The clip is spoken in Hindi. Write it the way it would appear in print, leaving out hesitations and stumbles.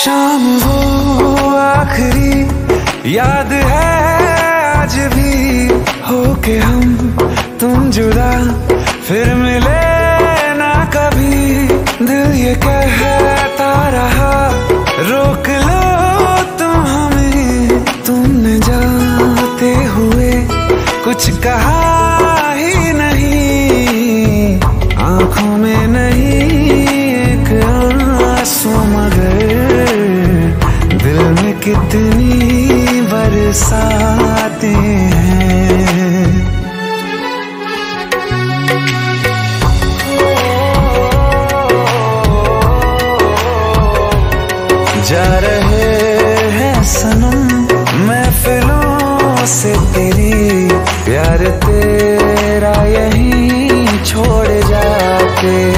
शाम वो आखिरी याद है आज भी, हो के हम तुम जुदा फिर मिले ना कभी। दिल ये कहता रहा रोक लो तुम हमें, तुमने जाते हुए कुछ कहा ही नहीं। आंखों में नहीं एक आंसू मगर दिल में कितनी बरसाते हैं। जा रहे हैं सनम महफिलों से तेरी, प्यार तेरा यहीं छोड़ जाते।